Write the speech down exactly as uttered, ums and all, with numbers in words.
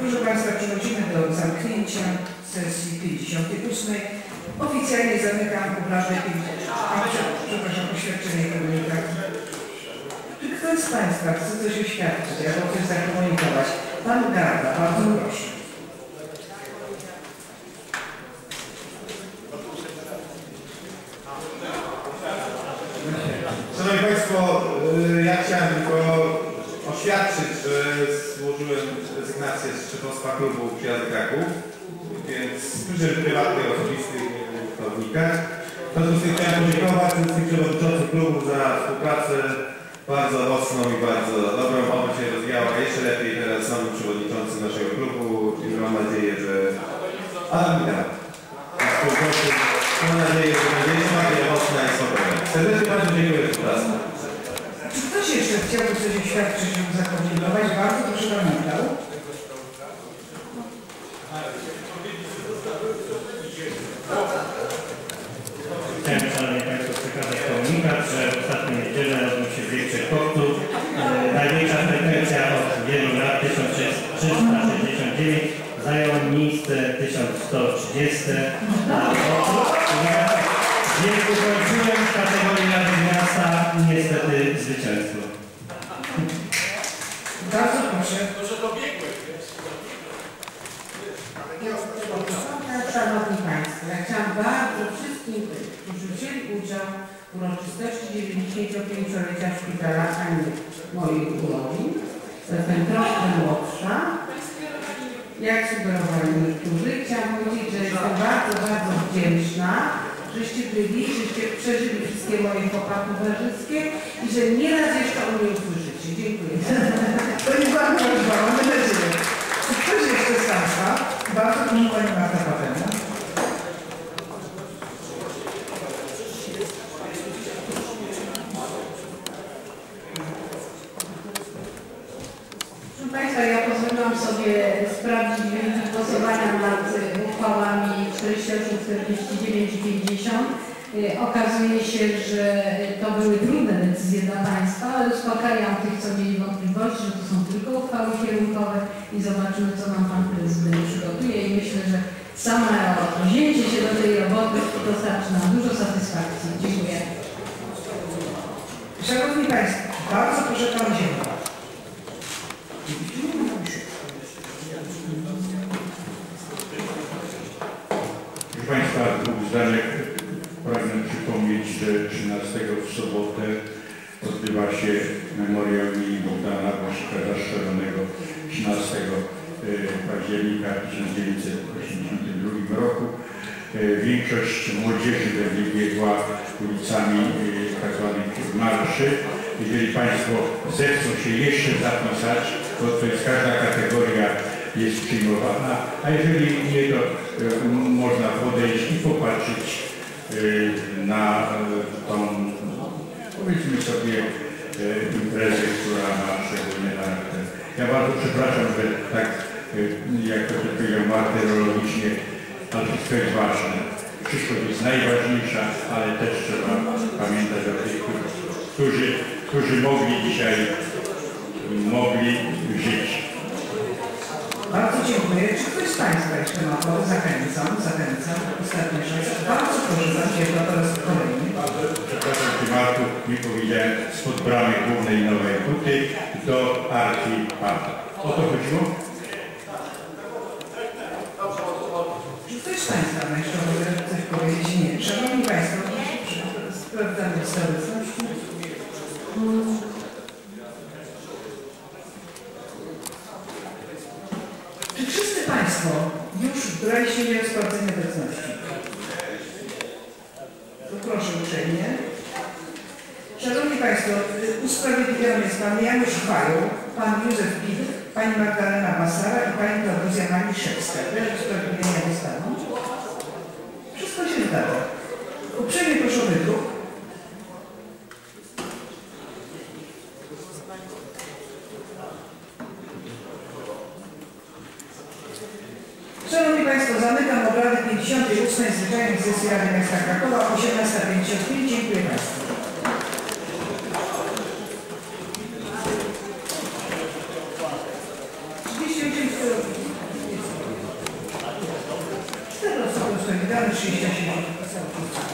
Proszę Państwa, przechodzimy do zamknięcia sesji pięćdziesiątej ósmej. Oficjalnie zamykam poprawę przepraszam, oświadczenie komunikacji. Czy ktoś z Państwa chce coś oświadczyć, albo coś zakomunikować? Pan Garda, bardzo proszę. Szanowni Państwo, ja chciałem tylko oświadczyć, że złożyłem rezygnację z szefostwa klubu Przyjaciół Kraków, więc z przyczyn prywatnych, osobistych prawnikach. W związku z tym chciałem podziękować wszystkim przewodniczącym klubu za współpracę bardzo mocną i bardzo dobrą. Ona się rozwijała jeszcze lepiej teraz samym przewodniczącym naszego klubu i mam nadzieję, że... Admina. Mam nadzieję, że będzie smacznie mocna i spokojna. Serdecznie bardzo dziękuję za współpracę. Czy ktoś jeszcze chciałby coś oświadczyć, żeby zakomunikować? Bardzo proszę Pan Magdał. Chciałem, Szanowni Państwo, przekazać komunikat, że w ostatnim niedzielę odbył się większy koktów. Największa frekwencja od wielu lat, tysiąc trzysta sześćdziesiąt dziewięć, zajął miejsce tysiąc sto trzydzieści. Więc ukończyłem w kategorii Rady Miasta i niestety zwycięstwo. Bardzo proszę. Może dobiegłeś, wiesz? Szanowni Państwo, ja chciałam bardzo wszystkim tym, którzy wzięli udział w uroczystości dziewięćdziesięciopięciolecia szpitala Ani mojej urodzin, zastępowała młodsza, jak sugerowali niektórzy, chciałam powiedzieć, że jestem bardzo, bardzo wdzięczna, żeście byli, żeście przeżyli wszystkie moje chłopa towarzyskie i że nieraz jeszcze o mnie usłyszycie. Dziękuję. To jest bardzo prośba, mamy nadzieję. Czy ktoś jeszcze z Państwa? Bardzo proszę Pani Marta Patena. Proszę Państwa, ja pozwoliłam sobie sprawdzić wyniki głosowania nad uchwałami czterdzieści osiem, czterdzieści dziewięć i pięćdziesiąt. Okazuje się, że to były trudne decyzje dla Państwa, ale uspokajam tych, co mieli wątpliwości, że to są tylko uchwały kierunkowe i zobaczymy, co nam Pan Prezydent przygotuje i myślę, że samo wzięcie się do tej roboty dostarczy nam dużo satysfakcji. Dziękuję. Szanowni Państwo, bardzo proszę Pan Dzień. Proszę Państwa, dwóch zdarzeń pragnę przypomnieć, że trzynastego w sobotę odbywa się memoriał imienia Bogdana Masara strzelonego trzynastego października tysiąc dziewięćset osiemdziesiątego drugiego roku. Większość młodzieży będzie biegła ulicami tzw. marszy. Jeżeli Państwo zechcą się jeszcze zapisać, bo to jest każda kategoria jest przyjmowana, a jeżeli nie, to y, można podejść i popatrzeć y, na y, tą, powiedzmy sobie, y, imprezę, która ma szczególny charakter. Ja bardzo przepraszam, że tak, y, jak to powiedział martyrologicznie, ale wszystko jest ważne. Wszystko jest najważniejsze, ale też trzeba pamiętać o tych, którzy, którzy mogli dzisiaj, mogli żyć. Bardzo dziękuję. Czy ktoś z Państwa jeszcze ma to? Zachęcam, zachęcam. Ostatnia rzecz. Bardzo proszę za ciebie, to jest kolejny. Przepraszam, Ty Marku, mi powiedziałem spod bramy głównej Nowej Huty do Arki Parka. O to chodziło? Czy ktoś z Państwa ma jeszcze może coś powiedzieć? Nie. Szanowni Państwo, sprawdzamy obecność. Czy wszyscy Państwo już brali się udział w sprawdzeniu obecności? To proszę uprzejmie. Szanowni Państwo, usprawiedliwiony jest Pan Janusz Fają, Pan Józef Bit, Pani Magdalena Masara i Pani Tabuzja Maliszewska. Też usprawiedliwienia dostaną. Wszystko się zgadza. Uprzejmie proszę o wydruk. Szanowni Państwo, zamykam obrady pięćdziesiątej ósmej zwyczajnej sesji Rady Miasta Krakowa, osiemnasta pięćdziesiąt pięć. Dziękuję Państwu. trzydzieści dziewięć przyjęcia się do